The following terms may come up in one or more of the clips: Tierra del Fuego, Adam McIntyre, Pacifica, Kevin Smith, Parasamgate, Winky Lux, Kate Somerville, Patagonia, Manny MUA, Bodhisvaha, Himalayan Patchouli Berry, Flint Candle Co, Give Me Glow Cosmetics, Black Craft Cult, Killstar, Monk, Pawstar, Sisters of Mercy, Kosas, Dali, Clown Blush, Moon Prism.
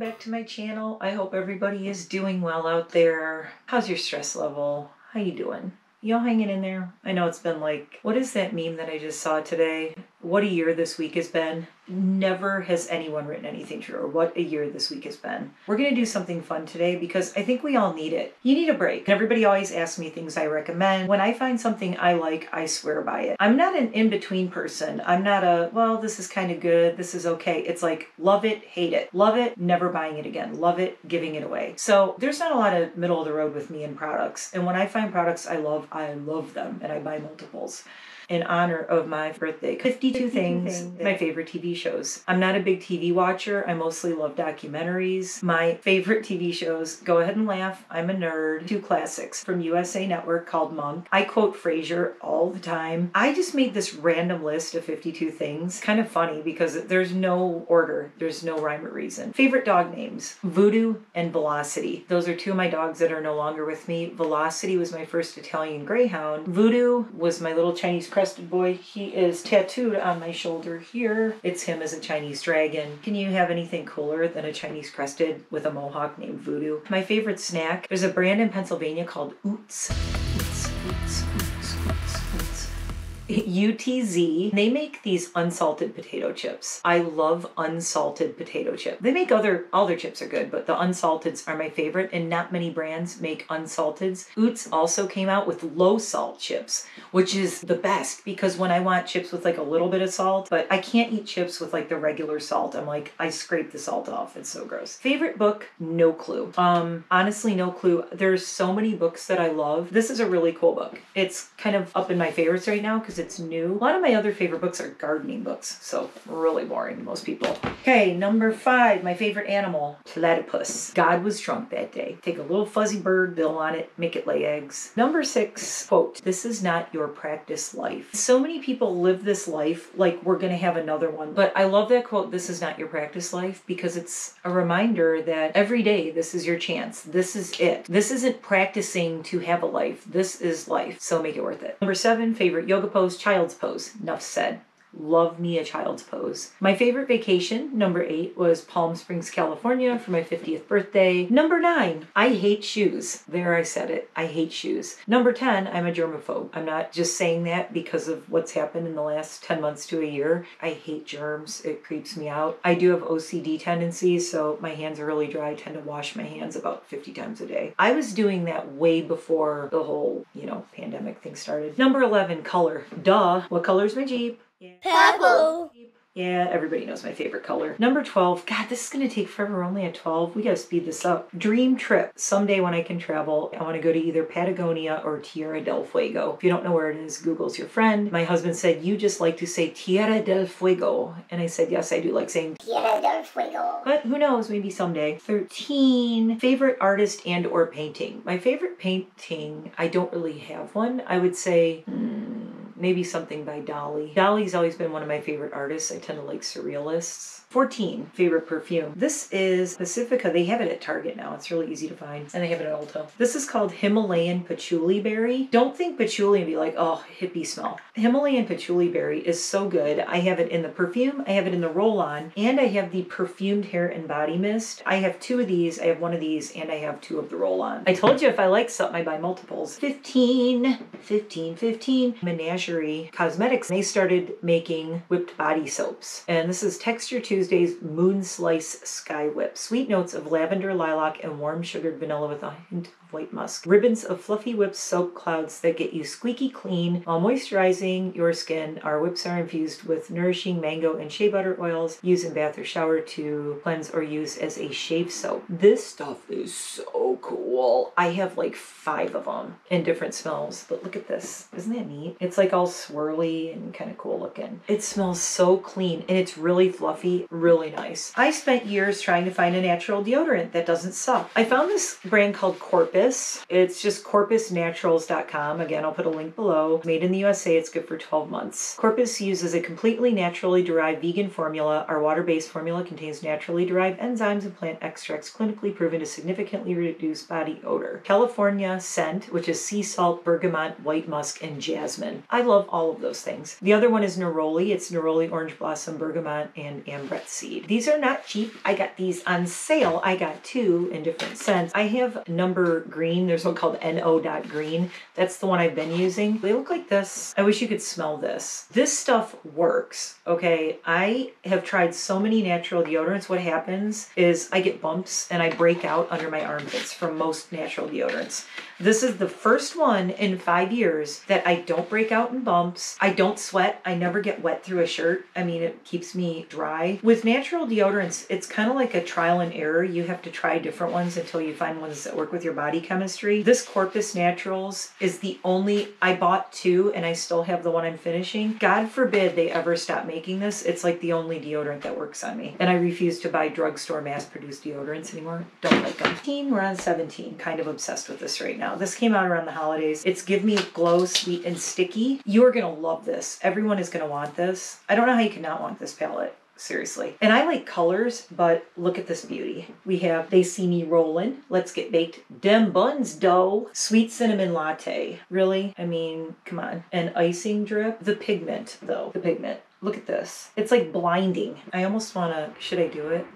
back to my channel. I hope everybody is doing well out there. How's your stress level? How you doing? Y'all hanging in there? I know it's been like, what is that meme that I just saw today? What a year this week has been. Never has anyone written anything truer. What a year this week has been. We're gonna do something fun today because I think we all need it. You need a break. Everybody always asks me things I recommend. When I find something I like, I swear by it. I'm not an in-between person. I'm not a, well, this is kind of good, this is okay. It's like, love it, hate it. Love it, never buying it again. Love it, giving it away. So there's not a lot of middle of the road with me in products. And when I find products I love them, and I buy multiples. In honor of my birthday, 52 things, my favorite TV shows. I'm not a big TV watcher. I mostly love documentaries. My favorite TV shows, Go Ahead and Laugh, I'm a Nerd, two classics from USA Network called Monk. I quote Frasier all the time. I just made this random list of 52 things. Kind of funny because there's no order. There's no rhyme or reason. Favorite dog names, Voodoo and Velocity. Those are two of my dogs that are no longer with me. Velocity was my first Italian Greyhound. Voodoo was my little Chinese crested boy. He is tattooed on my shoulder here. It's him as a Chinese dragon. Can you have anything cooler than a Chinese crested with a mohawk named Voodoo? My favorite snack, there's a brand in Pennsylvania called Utz. UTZ. They make these unsalted potato chips. I love unsalted potato chip. They make all their chips are good, but the unsalteds are my favorite, and not many brands make unsalteds. Utz also came out with low salt chips, which is the best because when I want chips with like a little bit of salt, but I can't eat chips with like the regular salt. I'm like, I scrape the salt off. It's so gross. Favorite book? No clue. Honestly, no clue. There's so many books that I love. This is a really cool book. It's kind of up in my favorites right now because it's new. A lot of my other favorite books are gardening books, so really boring to most people. Okay, number 5, my favorite animal, platypus. God was drunk that day. Take a little fuzzy bird, bill on it, make it lay eggs. Number 6, quote, this is not your practice life. So many people live this life like we're gonna have another one, but I love that quote, this is not your practice life, because it's a reminder that every day this is your chance. This is it. This isn't practicing to have a life. This is life, so make it worth it. Number 7, favorite yoga pose, child's pose. Enough said. Love me a child's pose. My favorite vacation, number 8, was Palm Springs, California for my 50th birthday. Number 9, I hate shoes. There, I said it. I hate shoes. Number 10, I'm a germaphobe. I'm not just saying that because of what's happened in the last 10 months to a year. I hate germs. It creeps me out. I do have OCD tendencies, so my hands are really dry. I tend to wash my hands about 50 times a day. I was doing that way before the whole, pandemic thing started. Number 11, color. Duh. What color's my Jeep? Yeah. Purple. Yeah, everybody knows my favorite color. Number 12. God, this is going to take forever. We're only at 12. We got to speed this up. Dream trip. Someday when I can travel, I want to go to either Patagonia or Tierra del Fuego. If you don't know where it is, Google's your friend. My husband said, you just like to say Tierra del Fuego. And I said, yes, I do like saying Tierra del Fuego. But who knows, maybe someday. 13. Favorite artist and or painting. My favorite painting, I don't really have one. I would say, maybe something by Dali. Dali's always been one of my favorite artists. I tend to like surrealists. 14, favorite perfume. This is Pacifica. They have it at Target now. It's really easy to find. And they have it at Ulta. This is called Himalayan Patchouli Berry. Don't think patchouli and be like, oh, hippie smell. Himalayan Patchouli Berry is so good. I have it in the perfume. I have it in the roll-on. And I have the perfumed hair and body mist. I have 2 of these. I have 1 of these. And I have 2 of the roll-on. I told you if I like something, I buy multiples. 15. Menagerie Cosmetics. They started making whipped body soaps. And this is Texture Tuesday's Moon Slice Sky Whip. Sweet notes of lavender, lilac, and warm sugared vanilla with a hint of white musk. Ribbons of fluffy whipped soap clouds that get you squeaky clean while moisturizing your skin. Our whips are infused with nourishing mango and shea butter oils. Use in bath or shower to cleanse or use as a shave soap. This stuff is so cool. I have like 5 of them in different smells. But look at this. Isn't that neat? It's like all swirly and kind of cool looking. It smells so clean and it's really fluffy, really nice. I spent years trying to find a natural deodorant that doesn't suck. I found this brand called Corpus. It's just corpusnaturals.com. Again, I'll put a link below. Made in the USA, it's good for 12 months. Corpus uses a completely naturally derived vegan formula. Our water-based formula contains naturally derived enzymes and plant extracts clinically proven to significantly reduce body odor. California scent, which is sea salt, bergamot, white musk, and jasmine. I love all of those things. The other one is Neroli. It's Neroli Orange Blossom, Bergamot, and Ambrette Seed. These are not cheap. I got these on sale. I got two in different scents. I have Number Green. There's one called NO.Green. That's the one I've been using. They look like this. I wish you could smell this. This stuff works, okay? I have tried so many natural deodorants. What happens is I get bumps and I break out under my armpits from most natural deodorants. This is the first one in 5 years that I don't break out in bumps. I don't sweat. I never get wet through a shirt. I mean, it keeps me dry. With natural deodorants, it's kind of like a trial and error. You have to try different ones until you find ones that work with your body chemistry. This Corpus Naturals is the only, I bought two and I still have the one I'm finishing. God forbid they ever stop making this. It's like the only deodorant that works on me. And I refuse to buy drugstore mass-produced deodorants anymore. Don't like them. We're on 17. Kind of obsessed with this right now. This came out around the holidays. It's Give Me Glow Sweet and Sticky. You're gonna love this. Everyone is gonna want this. I don't know how you could not want this palette. Seriously. And I like colors, but look at this beauty. We have They See Me Rollin', Let's Get Baked, Dem Buns Dough, Sweet Cinnamon Latte. Really? I mean, come on. An Icing Drip. The pigment, though. The pigment. Look at this. It's like blinding. I almost wanna... Should I do it?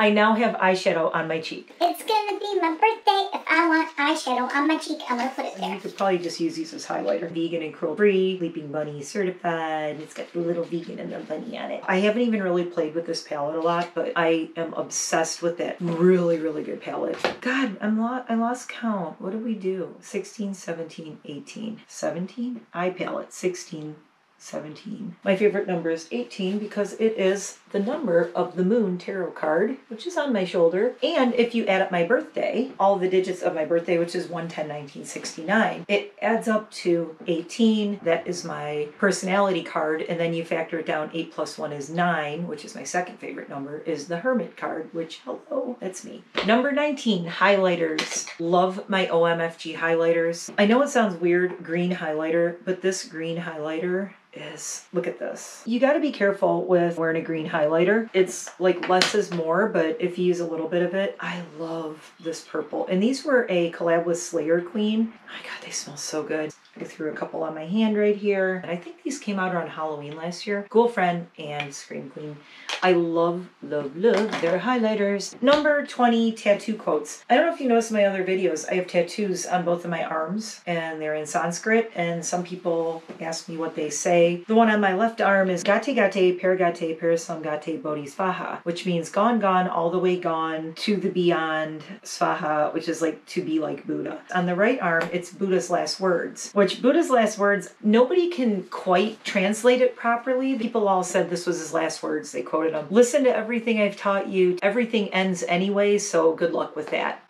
I now have eyeshadow on my cheek. It's gonna be my birthday. If I want eyeshadow on my cheek, I'm gonna put it there. You could probably just use these as highlighter. Vegan and cruelty-free, Leaping Bunny certified. It's got the little vegan and the bunny on it. I haven't even really played with this palette a lot, but I am obsessed with that. Really, really good palette. God, I lost count. What did we do? 16, 17, 18, 17? Eye palette, 16. 17. My favorite number is 18 because it is the number of the Moon tarot card, which is on my shoulder. And if you add up my birthday, all the digits of my birthday, which is 1/10/1969, it adds up to 18. That is my personality card. And then you factor it down. 8 plus 1 is 9, which is my second favorite number, is the Hermit card, which, hello, that's me. Number 19, highlighters. Love my OMFG highlighters. I know it sounds weird, green highlighter, but this green highlighter is, look at this. You got to be careful with wearing a green highlighter. It's like less is more, but if you use a little bit of it. I love this purple. And these were a collab with Slayer Queen. Oh my God, they smell so good. I threw a couple on my hand right here. And I think these came out around Halloween last year. Girlfriend and Scream Queen. I love, love, love their highlighters. Number 20, tattoo quotes. I don't know if you noticed in my other videos, I have tattoos on both of my arms and they're in Sanskrit. And some people ask me what they say. The one on my left arm is Gate Gate, Paragate, Parasamgate, Bodhisvaha, which means gone, gone, all the way gone, to the beyond, Svaha, which is like to be like Buddha. On the right arm, it's Buddha's last words, which Buddha's last words, nobody can quite translate it properly. People all said this was his last words. They quoted him. Listen to everything I've taught you. Everything ends anyway, so good luck with that.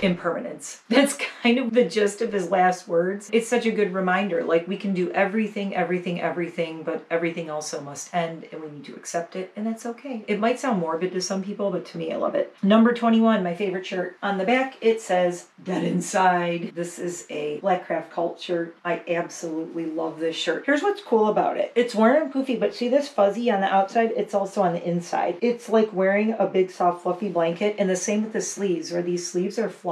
Impermanence. That's kind of the gist of his last words. It's such a good reminder. Like, we can do everything, everything, everything, but everything also must end, and we need to accept it, and that's okay. It might sound morbid to some people, but to me, I love it. Number 21, my favorite shirt. On the back, it says, Dead Inside. This is a Black Craft Cult shirt. I absolutely love this shirt. Here's what's cool about it. It's worn and poofy, but see this fuzzy on the outside? It's also on the inside. It's like wearing a big, soft, fluffy blanket, and the same with the sleeves, where these sleeves are fluffy.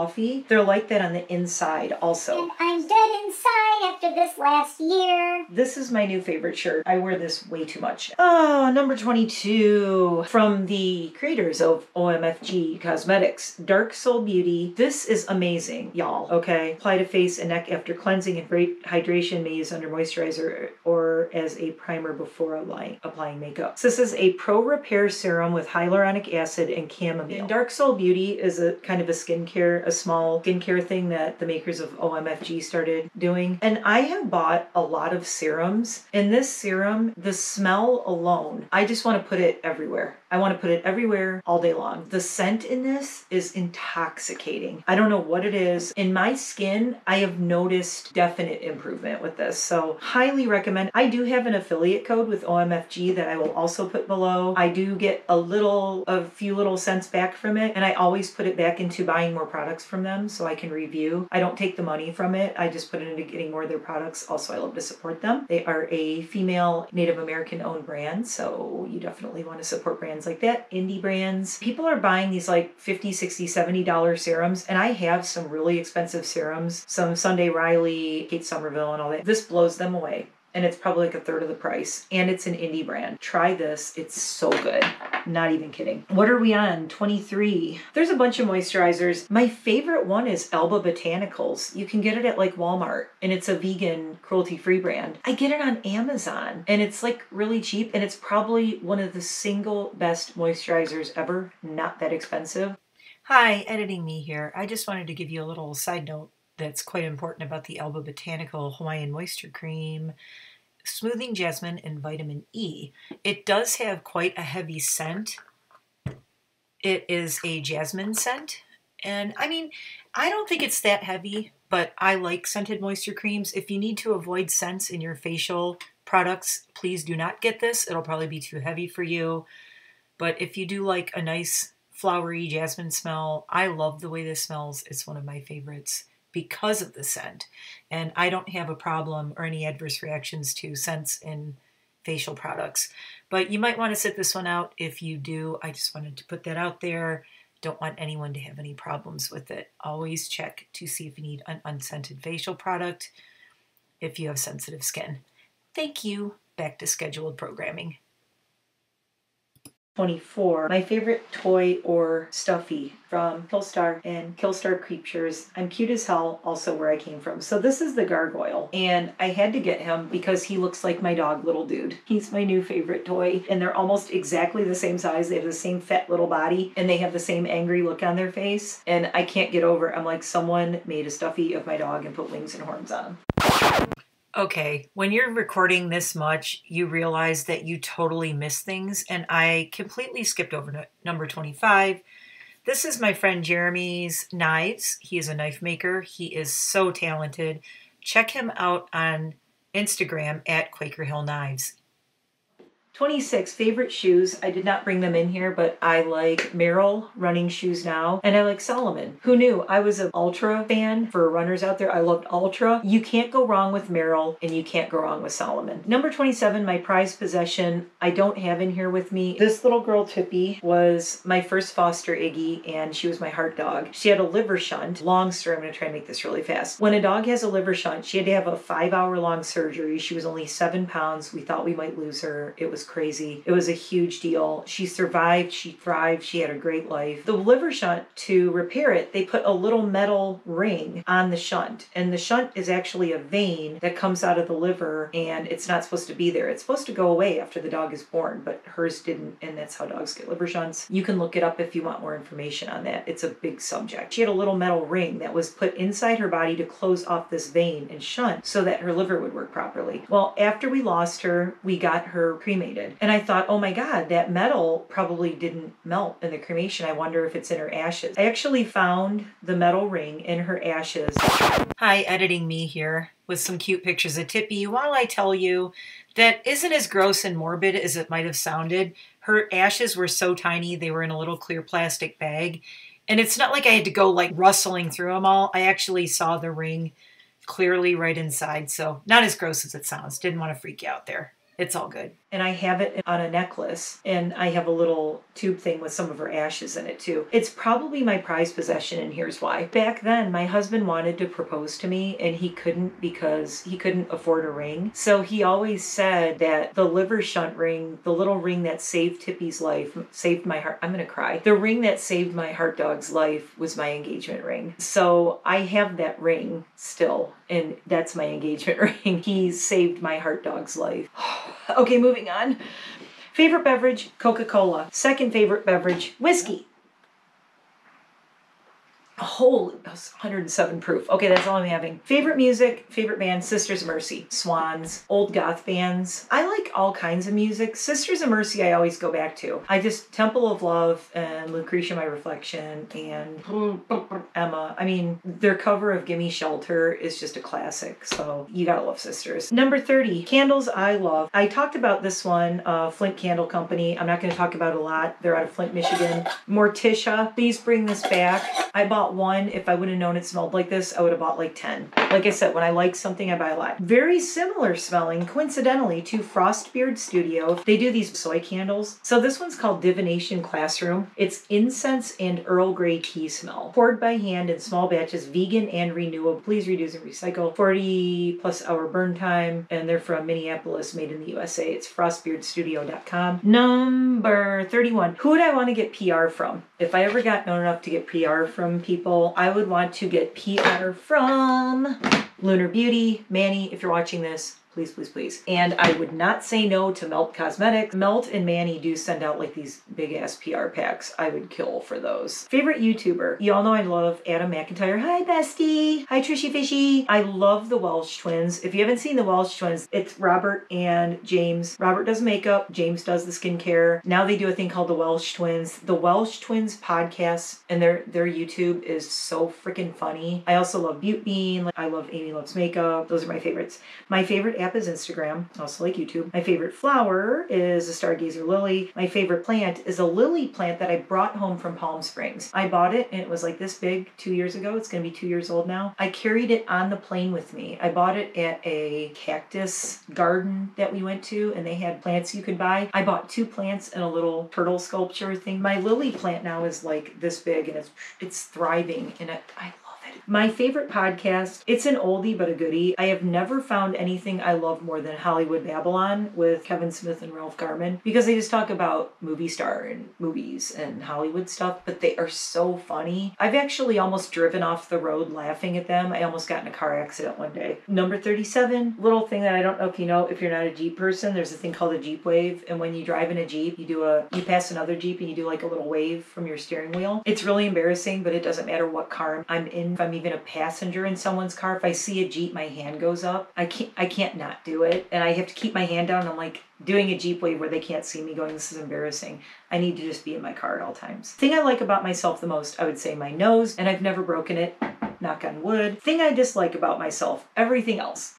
They're like that on the inside also. And I'm dead inside after this last year. This is my new favorite shirt. I wear this way too much. Oh, number 22. From the creators of OMFG Cosmetics, Dark Soul Beauty. This is amazing, y'all. Okay. Apply to face and neck after cleansing and great hydration. May use under moisturizer or as a primer before applying makeup. So this is a pro repair serum with hyaluronic acid and chamomile. And Dark Soul Beauty is a kind of a skincare, a small skincare thing that the makers of OMFG started doing. And I have bought a lot of serums. And this serum, the smell alone, I just want to put it everywhere. I want to put it everywhere all day long. The scent in this is intoxicating. I don't know what it is. In my skin, I have noticed definite improvement with this. So highly recommend. I do have an affiliate code with OMFG that I will also put below. I do get a few little cents back from it. And I always put it back into buying more products products from them so I can review. I don't take the money from it. I just put it into getting more of their products. Also, I love to support them. They are a female Native American owned brand, so you definitely want to support brands like that, indie brands. People are buying these like $50, $60, $70 serums, and I have some really expensive serums, some Sunday Riley, Kate Somerville, and all that. This blows them away. And it's probably like a third of the price. And it's an indie brand. Try this. It's so good. Not even kidding. What are we on? 23. There's a bunch of moisturizers. My favorite one is Alba Botanicals. You can get it at like Walmart. And it's a vegan, cruelty-free brand. I get it on Amazon. And it's like really cheap. And it's probably one of the single best moisturizers ever. Not that expensive. Hi, editing me here. I just wanted to give you a little side note that's quite important about the Alba Botanical Hawaiian Moisture Cream, Smoothing Jasmine, and Vitamin E. It does have quite a heavy scent. It is a jasmine scent. And I mean, I don't think it's that heavy, but I like scented moisture creams. If you need to avoid scents in your facial products, please do not get this. It'll probably be too heavy for you. But if you do like a nice flowery jasmine smell, I love the way this smells. It's one of my favorites because of the scent. And I don't have a problem or any adverse reactions to scents in facial products. But you might want to sit this one out if you do. I just wanted to put that out there. Don't want anyone to have any problems with it. Always check to see if you need an unscented facial product if you have sensitive skin. Thank you. Back to scheduled programming. 24. My favorite toy or stuffy from Killstar and Killstar Creatures. I'm Cute as Hell, also where I came from. So this is the gargoyle, and I had to get him because he looks like my dog, Little Dude. He's my new favorite toy, and they're almost exactly the same size. They have the same fat little body, and they have the same angry look on their face, and I can't get over it. I'm like, someone made a stuffy of my dog and put wings and horns on him. Okay, when you're recording this much, you realize that you totally miss things, and I completely skipped over number 25. This is my friend Jeremy's Knives. He is a knife maker. He is so talented. Check him out on Instagram at Quaker Hill Knives. 26, favorite shoes. I did not bring them in here, but I like Merrill running shoes now, and I like Salomon. Who knew? I was an Ultra fan. For runners out there, I loved Ultra. You can't go wrong with Merrill, and you can't go wrong with Salomon. Number 27, my prized possession. I don't have in here with me. This little girl, Tippy, was my first foster Iggy, and she was my heart dog. She had a liver shunt. Long story, I'm gonna try and make this really fast. When a dog has a liver shunt, she had to have a 5-hour long surgery. She was only 7 pounds. We thought we might lose her. It was crazy. It was a huge deal. She survived, she thrived, she had a great life. The liver shunt, to repair it, they put a little metal ring on the shunt, and the shunt is actually a vein that comes out of the liver, and it's not supposed to be there. It's supposed to go away after the dog is born, but hers didn't, and that's how dogs get liver shunts. You can look it up if you want more information on that. It's a big subject. She had a little metal ring that was put inside her body to close off this vein and shunt so that her liver would work properly. Well, after we lost her, we got her cremated. And I thought, oh my God, that metal probably didn't melt in the cremation. I wonder if it's in her ashes. I actually found the metal ring in her ashes. Hi, editing me here with some cute pictures of Tippy. While I tell you that isn't as gross and morbid as it might have sounded, her ashes were so tiny, they were in a little clear plastic bag. And it's not like I had to go like rustling through them all. I actually saw the ring clearly right inside. So not as gross as it sounds. Didn't want to freak you out there. It's all good. And I have it on a necklace, and I have a little tube thing with some of her ashes in it too. It's probably my prized possession, and here's why. Back then, my husband wanted to propose to me, and he couldn't because he couldn't afford a ring. So he always said that the liver shunt ring, the little ring that saved Tippy's life, saved my heart. I'm gonna cry. The ring that saved my heart dog's life was my engagement ring. So I have that ring still, and that's my engagement ring. He saved my heart dog's life. Okay, moving on. Favorite beverage, Coca-Cola. Second favorite beverage, whiskey. A whole 107 proof. Okay, that's all I'm having. Favorite music, favorite band, Sisters of Mercy. Swans, old goth bands. I like all kinds of music. Sisters of Mercy I always go back to. I just, Temple of Love and Lucretia My Reflection and Emma. I mean, their cover of Gimme Shelter is just a classic, so you gotta love Sisters. Number 30, candles I love. I talked about this one, Flint Candle Company. I'm not gonna talk about it a lot. They're out of Flint, Michigan. Morticia, please bring this back. I bought one. If I would have known it smelled like this, I would have bought like 10. Like I said, when I like something, I buy a lot. Very similar smelling, coincidentally, to Frostbeard Studio. They do these soy candles. So this one's called Divination Classroom. It's incense and Earl Grey tea smell. Poured by hand in small batches, vegan and renewable. Please reduce and recycle. 40+ hour burn time. And they're from Minneapolis, made in the USA. It's frostbeardstudio.com. Number 31. Who would I want to get PR from? If I ever got known enough to get PR from people, I would want to get PR from Lunar Beauty. Manny, if you're watching this, please, please, please. And I would not say no to Melt Cosmetics. Melt and Manny do send out like these big ass PR packs. I would kill for those. Favorite YouTuber. Y'all know I love Adam McIntyre. Hi, bestie. Hi, Trishy Fishy. I love the Welsh Twins. If you haven't seen the Welsh Twins, it's Robert and James. Robert does makeup. James does the skincare. Now they do a thing called the Welsh Twins. The Welsh Twins podcast and their YouTube is so freaking funny. I also love BeautBean. I love Amy Loves Makeup. Those are my favorites. My favorite app is Instagram, also like YouTube. My favorite flower is a stargazer lily. My favorite plant is a lily plant that I brought home from Palm Springs. I bought it and it was like this big 2 years ago. It's gonna be 2 years old now. I carried it on the plane with me. I bought it at a cactus garden that we went to and they had plants you could buy. I bought two plants and a little turtle sculpture thing. My lily plant now is like this big and it's thriving and I love it. My favorite podcast, it's an oldie but a goodie. I have never found anything I love more than Hollywood Babble-On with Kevin Smith and Ralph Garman because they just talk about movie star and movies and Hollywood stuff, but they are so funny. I've actually almost driven off the road laughing at them. I almost got in a car accident one day. Number 37, little thing that I don't know if you know, if you're not a Jeep person, there's a thing called a Jeep wave. And when you drive in a Jeep, you pass another Jeep and you do like a little wave from your steering wheel. It's really embarrassing, but it doesn't matter what car I'm in. If I'm even a passenger in someone's car, if I see a Jeep, my hand goes up. I can't not do it. And I have to keep my hand down. I'm like doing a Jeep wave where they can't see me going, this is embarrassing. I need to just be in my car at all times. Thing I like about myself the most, I would say my nose, and I've never broken it, knock on wood. Thing I dislike about myself, everything else.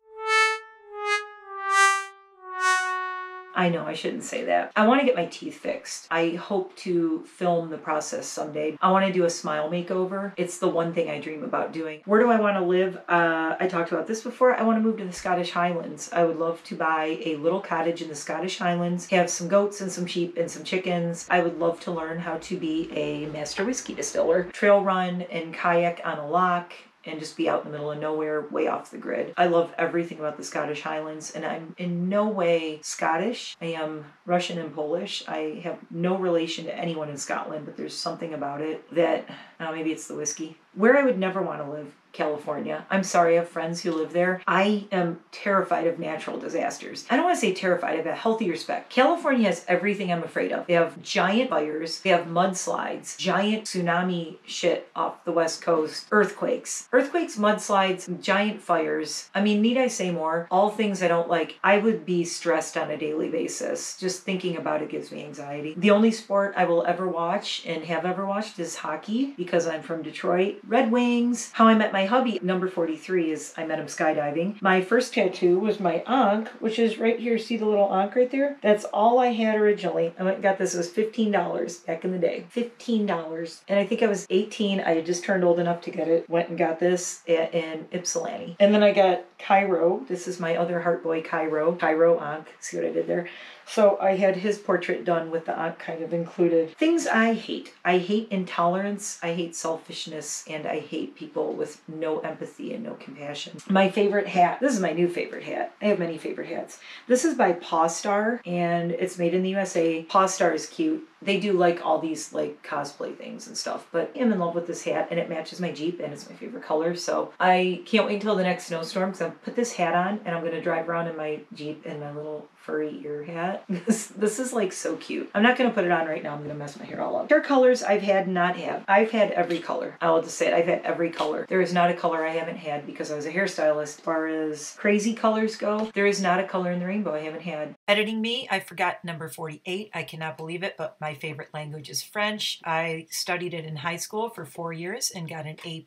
I know I shouldn't say that. I want to get my teeth fixed. I hope to film the process someday. I want to do a smile makeover. It's the one thing I dream about doing. Where do I want to live? I talked about this before. I want to move to the Scottish Highlands. I would love to buy a little cottage in the Scottish Highlands, have some goats and some sheep and some chickens. I would love to learn how to be a master whiskey distiller, trail run and kayak on a loch, and just be out in the middle of nowhere, way off the grid. I love everything about the Scottish Highlands, and I'm in no way Scottish. I am Russian and Polish. I have no relation to anyone in Scotland, but there's something about it that, maybe it's the whiskey. Where I would never want to live, California. I'm sorry, I have friends who live there. I am terrified of natural disasters. I don't want to say terrified, I have a healthy respect. California has everything I'm afraid of. They have giant fires, they have mudslides, giant tsunami shit off the West Coast, earthquakes, mudslides, giant fires. I mean, need I say more? All things I don't like. I would be stressed on a daily basis. Just thinking about it gives me anxiety. The only sport I will ever watch and have ever watched is hockey because I'm from Detroit. Red Wings. How I met my hubby, number 43, is I met him skydiving. My first tattoo was my ankh, which is right here. See the little ankh right there? That's all I had originally. I went and got this. It was $15 back in the day. $15. And I think I was 18. I had just turned old enough to get it. Went and got this in Ypsilanti. And then I got Cairo. This is my other heart boy, Cairo. Cairo ankh. See what I did there? So I had his portrait done with the ankh kind of included. Things I hate. I hate intolerance. I hate selfishness. And I hate people with no empathy and no compassion. My favorite hat. This is my new favorite hat. I have many favorite hats. This is by Pawstar and it's made in the USA. Pawstar is cute. They do like all these like cosplay things and stuff, but I'm in love with this hat and it matches my Jeep and it's my favorite color. So I can't wait until the next snowstorm because I'll put this hat on and I'm gonna drive around in my Jeep and my little furry ear hat. This is like so cute. I'm not gonna put it on right now. I'm gonna mess my hair all up. Hair colors I've had not have. I've had every color. I will just say it. I've had every color. There is not a color I haven't had because I was a hairstylist. As far as crazy colors go, there is not a color in the rainbow I haven't had. Editing me, I forgot number 48. I cannot believe it, but my favorite language is French. I studied it in high school for 4 years and got an A+.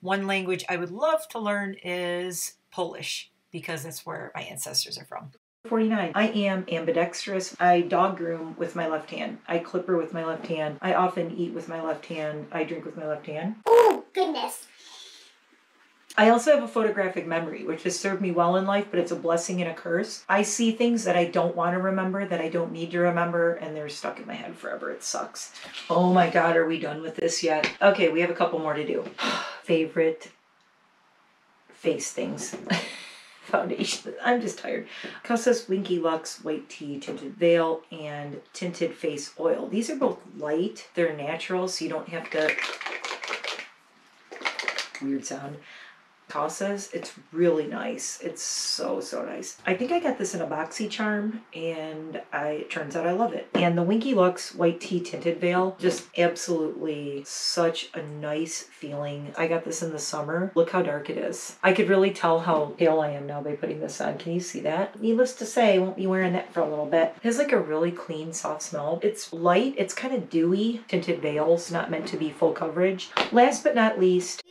One language I would love to learn is Polish, because that's where my ancestors are from. 49. I am ambidextrous. I dog groom with my left hand. I clipper with my left hand. I often eat with my left hand. I drink with my left hand. Oh, goodness. I also have a photographic memory, which has served me well in life, but it's a blessing and a curse. I see things that I don't want to remember, that I don't need to remember, and they're stuck in my head forever. It sucks. Oh my God, are we done with this yet? Okay, we have a couple more to do. Favorite face things. Foundation. I'm just tired. Kosas Winky Lux White Tea Tinted Veil and Tinted Face Oil. These are both light. They're natural, so you don't have to... Weird sound. Kosas, it's really nice. It's so, so nice. I think I got this in a BoxyCharm, and it turns out I love it. And the Winky Lux White Tea Tinted Veil, just absolutely such a nice feeling. I got this in the summer. Look how dark it is. I could really tell how pale I am now by putting this on. Can you see that? Needless to say, I won't be wearing that for a little bit. It has like a really clean, soft smell. It's light. It's kind of dewy. Tinted veils, not meant to be full coverage. Last but not least...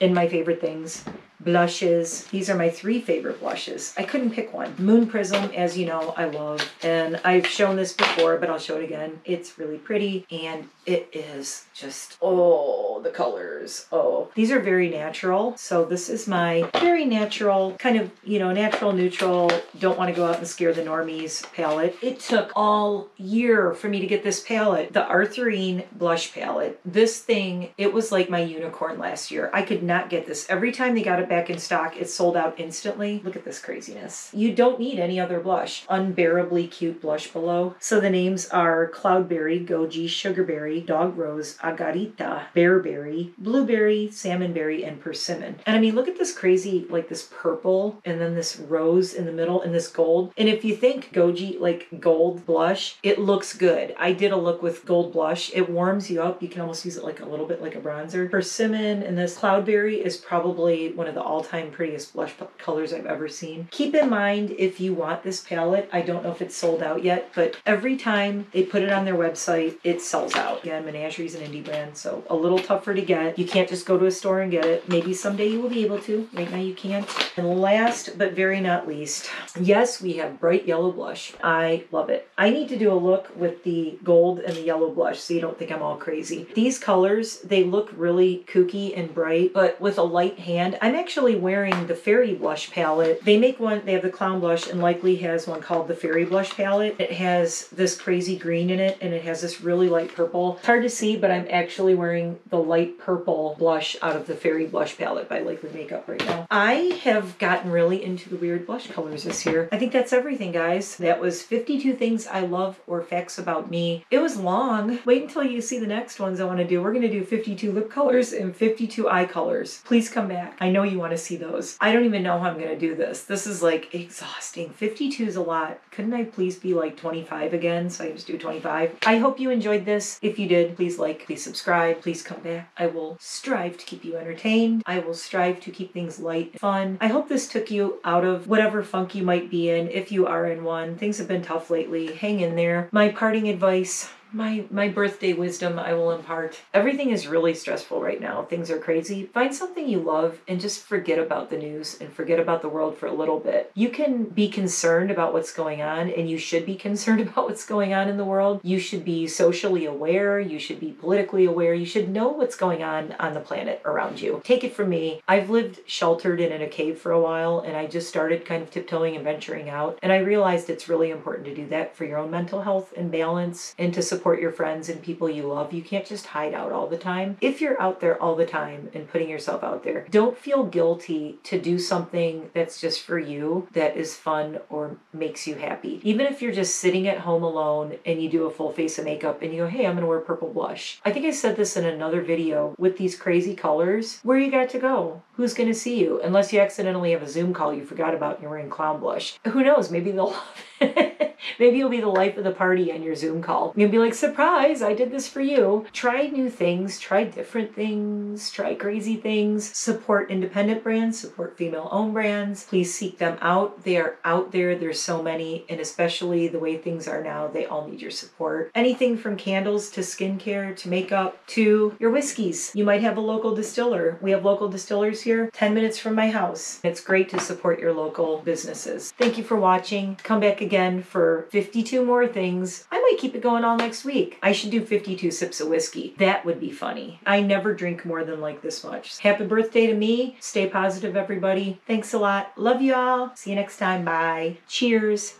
And my favorite things, blushes. These are my three favorite blushes. I couldn't pick one. Moon Prism, as you know, I love. And I've shown this before, but I'll show it again. It's really pretty, and it is just, oh, the colors, oh. These are very natural. So this is my very natural, kind of, you know, natural, neutral, don't want to go out and scare the normies palette. It took all year for me to get this palette, the Arthurine blush palette. This thing, it was like my unicorn last year. I could not get this. Every time they got it back in stock, it sold out instantly. Look at this craziness. You don't need any other blush. Unbearably cute blush below. So the names are Cloudberry, Goji, Sugarberry, Dog Rose, Agarita, Bearberry, Blueberry, Salmonberry, and Persimmon. And I mean, look at this crazy, like this purple, and then this rose in the middle, and this gold. And if you think Goji, like gold blush, it looks good. I did a look with gold blush. It warms you up. You can almost use it like a little bit like a bronzer. Persimmon and this Cloudberry is probably one of the all-time prettiest blush colors I've ever seen. Keep in mind, if you want this palette, I don't know if it's sold out yet, but every time they put it on their website, it sells out. Again, Menagerie is an indie brand, so a little tougher to get. You can't just go to a store and get it. Maybe someday you will be able to. Right now you can't. And last but very not least, yes, we have bright yellow blush. I love it. I need to do a look with the gold and the yellow blush so you don't think I'm all crazy. These colors, they look really kooky and bright, but with a light hand. I'm actually wearing the Fairy Blush palette. They make one, they have the Clown Blush and Likely has one called the Fairy Blush palette. It has this crazy green in it and it has this really light purple. It's hard to see, but I'm actually wearing the light purple blush out of the Fairy Blush palette by Likely Makeup right now. I have gotten really into the weird blush colors this year. I think that's everything, guys. That was 52 things I love or facts about me. It was long. Wait until you see the next ones I want to do. We're going to do 52 lip colors and 52 eye colors. Please come back. I know you want to see those. I don't even know how I'm going to do this. This is like exhausting. 52 is a lot. Couldn't I please be like 25 again? So I just do 25. I hope you enjoyed this. If you did, please like, please subscribe, please come back. I will strive to keep you entertained. I will strive to keep things light and fun. I hope this took you out of whatever funk you might be in, if you are in one. Things have been tough lately. Hang in there. My parting advice... My birthday wisdom I will impart. Everything is really stressful right now. Things are crazy. Find something you love and just forget about the news and forget about the world for a little bit. You can be concerned about what's going on, and you should be concerned about what's going on in the world. You should be socially aware. You should be politically aware. You should know what's going on the planet around you. Take it from me. I've lived sheltered and in a cave for a while, and I just started kind of tiptoeing and venturing out, and I realized it's really important to do that for your own mental health and balance and to support your friends and people you love. You can't just hide out all the time. If you're out there all the time and putting yourself out there, don't feel guilty to do something that's just for you, that is fun or makes you happy. Even if you're just sitting at home alone and you do a full face of makeup and you go, hey, I'm gonna wear purple blush. I think I said this in another video with these crazy colors. Where you got to go? Who's gonna see you? Unless you accidentally have a Zoom call you forgot about and you're wearing clown blush. Who knows? Maybe they'll love it. Maybe you'll be the life of the party on your Zoom call. You'll be like, surprise, I did this for you. Try new things, try different things, try crazy things. Support independent brands, support female-owned brands. Please seek them out. They are out there. There's so many, and especially the way things are now, they all need your support. Anything from candles to skincare to makeup to your whiskeys. You might have a local distiller. We have local distillers here, 10 minutes from my house. It's great to support your local businesses. Thank you for watching. Come back again for 52 more things. I might keep it going all next week. I should do 52 sips of whiskey. That would be funny. I never drink more than like this much. Happy birthday to me. Stay positive, everybody. Thanks a lot. Love you all. See you next time. Bye. Cheers.